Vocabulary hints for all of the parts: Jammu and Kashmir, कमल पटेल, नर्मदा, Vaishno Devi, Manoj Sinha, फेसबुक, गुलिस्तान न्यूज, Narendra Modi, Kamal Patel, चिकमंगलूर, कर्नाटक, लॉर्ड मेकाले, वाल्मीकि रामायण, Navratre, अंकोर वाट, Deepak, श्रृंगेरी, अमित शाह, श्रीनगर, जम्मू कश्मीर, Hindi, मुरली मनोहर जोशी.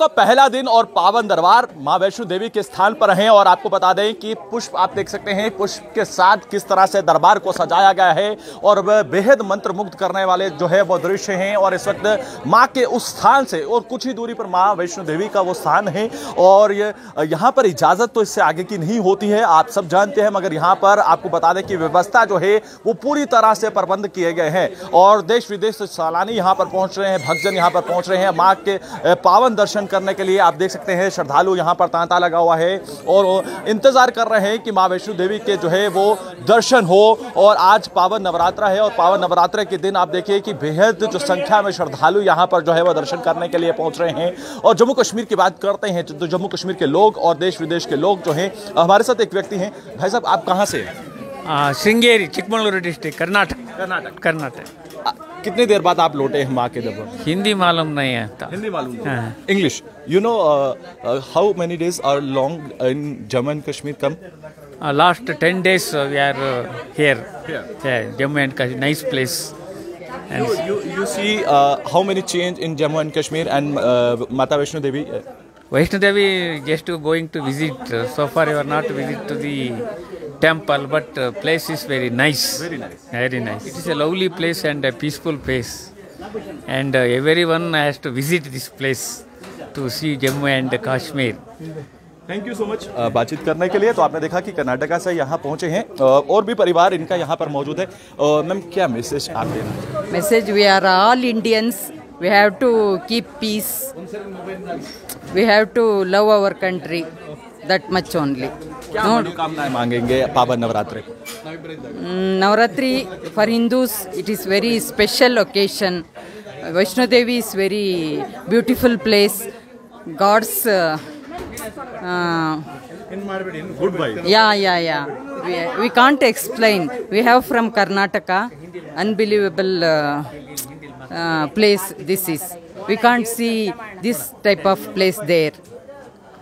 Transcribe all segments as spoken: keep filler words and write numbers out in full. का पहला दिन और पावन दरबार मां वैष्णो देवी के स्थान पर हैं और आपको बता दें कि पुष्प आप देख सकते हैं, पुष्प के साथ किस तरह से दरबार को सजाया गया है और बेहद मंत्रमुग्ध करने वाले जो है वो दृश्य हैं। और इस वक्त मां के उस स्थान से और कुछ ही दूरी पर मां वैष्णो देवी का वो स्थान है और ये यहाँ पर इजाजत तो इससे आगे की नहीं होती है, आप सब जानते हैं, मगर यहाँ पर आपको बता दें कि व्यवस्था जो है वो पूरी तरह से प्रबंध किए गए हैं और देश विदेश से सैलानी यहाँ पर पहुँच रहे हैं, भक्तजन यहाँ पर पहुँच रहे हैं माँ के पावन दर्शन करने के लिए। आप देख सकते हैं श्रद्धालु यहां पर तांता लगा हुआ है और इंतजार कर रहे हैं कि मां वैष्णो देवी के जो है वो दर्शन हो। और आज पावन नवरात्रा है और पावन नवरात्रा के दिन आप देखिए कि बेहद जो संख्या में श्रद्धालु यहां पर जो है वो दर्शन करने के लिए पहुंच रहे हैं। और जम्मू कश्मीर की बात करते हैं तो जम्मू कश्मीर के लोग और देश विदेश के लोग जो हैं, हमारे साथ एक व्यक्ति हैं। भाई साहब, आप कहाँ से हैं? श्रृंगेरी, चिकमंगलूर डिस्ट्रिक्ट, कर्नाटक। कर्नाटक कर्नाटक कितने देर बाद आप लौटे हैं माँ के दरबार? हिंदी मालूम नहीं है, हिंदी मालूम नहीं, English. You know how many days are long in Jammu and Kashmir? Come last ten days we are here, Jammu and Kashmir, nice place. You you see how many change in Jammu and Kashmir and Mata Vaishno Devi? Vaishno Devi just going to visit. So far you are not visit to the temple, but place is very nice. Very nice. Very nice. It is a lovely place and a peaceful place, and everyone has to visit this place to see Jammu and Kashmir. Thank you so much बातचीत करने के लिए। तो आपने देखा कि कर्नाटका से यहाँ पहुँचे हैं और भी परिवार इनका यहाँ पर मौजूद है। मैम, क्या मैसेज आप देना? Message, we are all Indians. We have to keep peace. We have to love our country. That much only. क्या मनोकामनाएं मांगेंगे पावन नवरात्रे? Navratri for Hindus it is very special occasion. Vaishno Devi is very beautiful place. God's. Uh, uh, Good vibes. Yeah, yeah, yeah. We, we can't explain. We have from Karnataka unbelievable. Uh, Uh, place this is, we can't see this type of place there.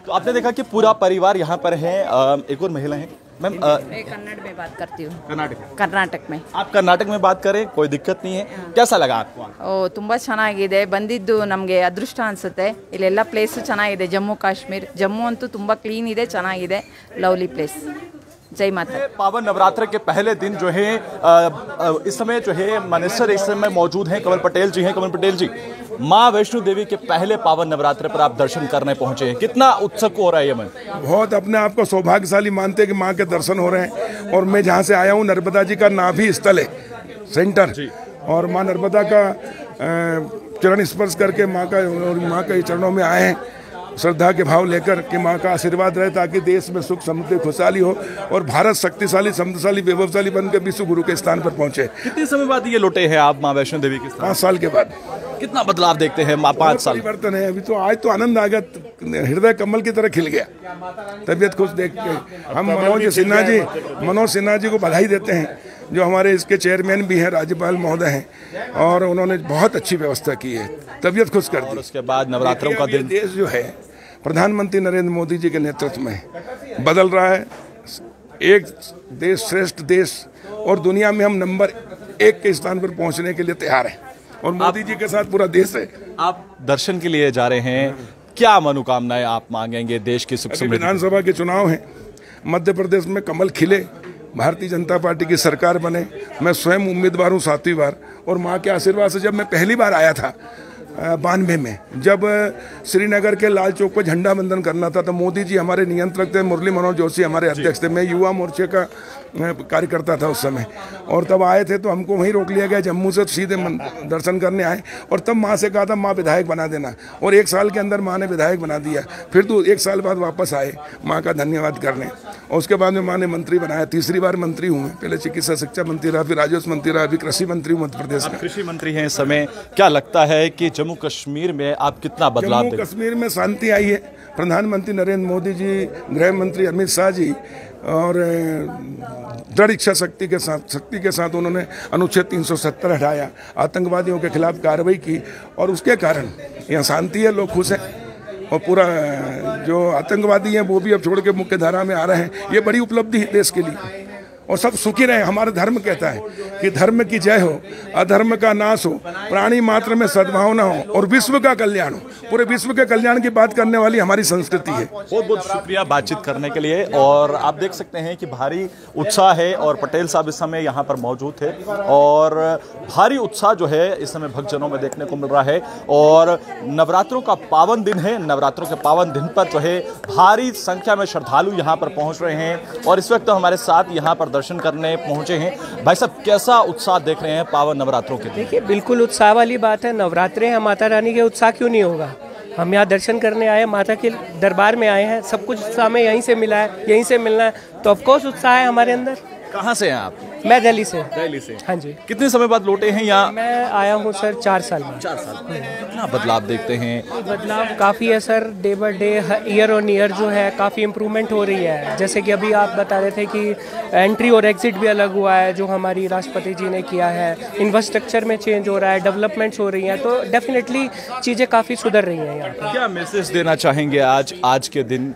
तो आपने देखा कि पूरा परिवार यहाँ पर है। एक और महिला है। मैम, मैं कन्नड़ में बात करती हूँ। कर्नाटक कर्नाटक में आप कर्नाटक में बात करें, कोई दिक्कत नहीं है। कैसा लगा आपको? ओ तुम्बा चेन्नागिदे, बंदिद्दु नमगे अदृष्ट अन्सुत्ते। इल्लेल्ल प्लेस चेन्नागिदे, जम्मू काश्मीर, जम्मू अंतु तुम्बा क्लीन इदे, चेन्नागिदे, लवली प्लेस। जय माता। पावन नवरात्र के पहले दिन जो है इस समय जो है मिनिस्टर इस समय मौजूद हैं, कमल पटेल जी हैं। कमल पटेल जी, माँ वैष्णो देवी के पहले पावन नवरात्र पर आप दर्शन करने पहुंचे हैं, कितना उत्सुक हो रहा है? मैं बहुत अपने आप को सौभाग्यशाली मानते हैं कि माँ के दर्शन हो रहे हैं। और मैं जहाँ से आया हूँ, नर्मदा जी का नाभि स्थल है, सेंटर, और माँ नर्मदा का चरण स्पर्श करके माँ का माँ के चरणों में आए हैं श्रद्धा के भाव लेकर कि माँ का आशीर्वाद रहे ताकि देश में सुख समृद्धि खुशहाली हो और भारत शक्तिशाली समृद्धशाली वैभवशाली बनकर विश्व गुरु के स्थान पर पहुंचे। कितने समय बाद ये लौटे हैं आप माँ वैष्णो देवी के स्थान? पाँच साल के बाद। कितना बदलाव देखते हैं? माँ पाँच साल परिवर्तन है। अभी तो आज तो आनंद आ गया, हृदय कमल की तरह खिल गया, तबीयत खुश देख के। हम मनोज सिन्हा जी मनोज सिन्हा जी को बधाई देते हैं, जो हमारे इसके चेयरमैन भी हैं, राज्यपाल महोदय हैं, और उन्होंने बहुत अच्छी व्यवस्था की है, तबीयत खुश कर दी। उसके बाद नवरात्रों का दिन देश जो है प्रधानमंत्री नरेंद्र मोदी जी के नेतृत्व में बदल रहा है। एक देश श्रेष्ठ देश, और दुनिया में हम नंबर एक के स्थान पर पहुंचने के लिए तैयार हैं, और मोदी जी के साथ पूरा देश है। आप दर्शन के लिए जा रहे हैं, क्या मनोकामनाएं आप मांगेंगे देश के सुख समृद्धि? विधानसभा के चुनाव हैं, मध्य प्रदेश में कमल खिले, भारतीय जनता पार्टी की सरकार बने। मैं स्वयं उम्मीदवार हूँ सातवीं बार, और माँ के आशीर्वाद से जब मैं पहली बार आया था बानवे में, जब श्रीनगर के लाल चौक पर झंडा बंदन करना था, तो मोदी जी हमारे नियंत्रक थे, मुरली मनोहर जोशी हमारे अध्यक्ष थे। मैं युवा मोर्चे का कार्यकर्ता था उस समय, और तब आए थे तो हमको वहीं रोक लिया गया। जम्मू से सीधे दर्शन करने आए और तब माँ से कहा था माँ विधायक बना देना, और एक साल के अंदर माँ ने विधायक बना दिया। फिर तो एक साल बाद वापस आए माँ का धन्यवाद करने, और उसके बाद में माँ ने मंत्री बनाया। तीसरी बार मंत्री हूँ मैं, पहले चिकित्सा शिक्षा मंत्री रहा, फिर राजस्व मंत्री रहा, अभी कृषि मंत्री हूँ मध्य प्रदेश में। कृषि मंत्री हैं इस समय, क्या लगता है कि जम्मू कश्मीर में आप कितना बदलाव? जम्मू कश्मीर में शांति आई है। प्रधानमंत्री नरेंद्र मोदी जी, गृह मंत्री अमित शाह जी, और दृढ़ इच्छा शक्ति के साथ शक्ति के साथ उन्होंने अनुच्छेद तीन सौ सत्तर हटाया, आतंकवादियों के खिलाफ कार्रवाई की, और उसके कारण यहाँ शांति है, लोग खुश हैं, और पूरा जो आतंकवादी हैं वो भी अब छोड़ के मुख्य धारा में आ रहे हैं। ये बड़ी उपलब्धि है देश के लिए, और सब सुखी रहे। हमारा धर्म कहता है कि धर्म की जय हो, अधर्म का नाश हो, प्राणी मात्र में सद्भावना हो, और विश्व का कल्याण हो। पूरे विश्व के कल्याण की बात करने वाली हमारी संस्कृति है। बहुत बहुत शुक्रिया बातचीत करने के लिए। और आप देख सकते हैं कि भारी उत्साह है, और पटेल साहब इस समय यहाँ पर मौजूद थे, और भारी उत्साह जो है इस समय भक्तजनों में देखने को मिल रहा है। और नवरात्रों का पावन दिन है, नवरात्रों के पावन दिन पर जो है भारी संख्या में श्रद्धालु यहाँ पर पहुँच रहे हैं, और इस वक्त हमारे साथ यहाँ पर दर्शन करने पहुंचे हैं। भाई साहब, कैसा उत्साह देख रहे हैं पावन नवरात्रों के? देखिए, बिल्कुल उत्साह वाली बात है। नवरात्रे हैं, माता रानी के उत्साह क्यों नहीं होगा। हम यहाँ दर्शन करने आए, माता के दरबार में आए हैं, सब कुछ उत्साह में यहीं से मिला है, यहीं से मिलना है, तो ऑफकोर्स उत्साह है हमारे अंदर। कहाँ से हैं आप? मैं दिल्ली से। दिल्ली से, हाँ जी। कितने समय बाद लौटे हैं यहाँ? मैं आया हूँ सर चार साल में। चार साल कितना बदलाव देखते हैं? बदलाव काफ़ी है sir, day by day, year on year जो है काफ़ी इम्प्रूवमेंट हो रही है। जैसे कि अभी आप बता रहे थे कि एंट्री और एग्जिट भी अलग हुआ है जो हमारी राष्ट्रपति जी ने किया है, इंफ्रास्ट्रक्चर में चेंज हो रहा है, डेवलपमेंट्स हो रही हैं, तो डेफिनेटली चीज़ें काफ़ी सुधर रही हैं यहाँ। क्या मैसेज देना चाहेंगे आज आज के दिन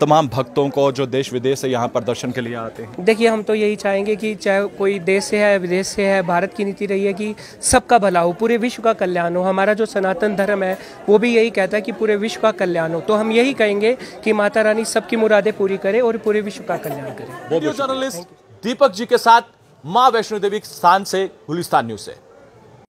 तमाम भक्तों को जो देश विदेश से यहाँ पर दर्शन के लिए आते हैं? देखिए, हम तो यही चाहेंगे कि चाहे कोई देश से है, विदेश से है, भारत की नीति रही है कि सबका भला हो, पूरे विश्व का कल्याण हो। हमारा जो सनातन धर्म है वो भी यही कहता है कि पूरे विश्व का कल्याण हो, तो हम यही कहेंगे कि माता रानी सबकी मुरादें पूरी करे और पूरे विश्व का कल्याण करे। वीडियो जर्नलिस्ट दीपक जी के साथ मां वैष्णो देवी स्थान से, गुलिस्तान न्यूज से।